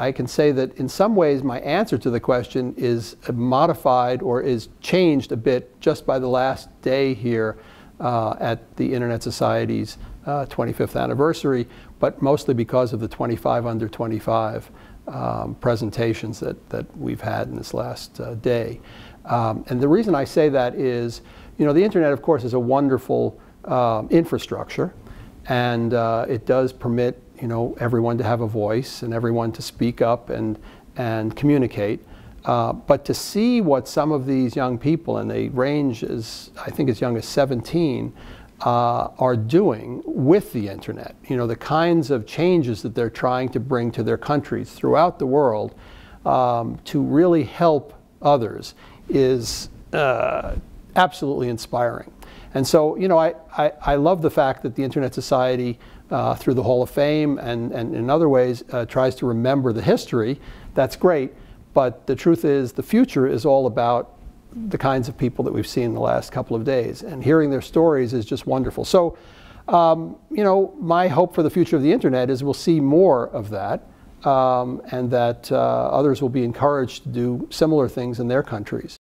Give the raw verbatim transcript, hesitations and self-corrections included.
I can say that in some ways my answer to the question is modified or is changed a bit just by the last day here uh, at the Internet Society's uh, twenty-fifth anniversary, but mostly because of the twenty-five under twenty-five um, presentations that, that we've had in this last uh, day. Um, and the reason I say that is, you know, the Internet, of course, is a wonderful uh, infrastructure, and uh, it does permit, you know, everyone to have a voice and everyone to speak up and, and communicate. Uh, but to see what some of these young people, and they range as, I think, as young as seventeen, uh, are doing with the Internet, you know, the kinds of changes that they're trying to bring to their countries throughout the world um, to really help others is uh, absolutely inspiring. And so, you know, I, I, I love the fact that the Internet Society, uh, through the Hall of Fame and, and in other ways, uh, tries to remember the history. That's great. But the truth is, the future is all about the kinds of people that we've seen in the last couple of days. And hearing their stories is just wonderful. So, um, you know, my hope for the future of the Internet is we'll see more of that, um, and that uh, others will be encouraged to do similar things in their countries.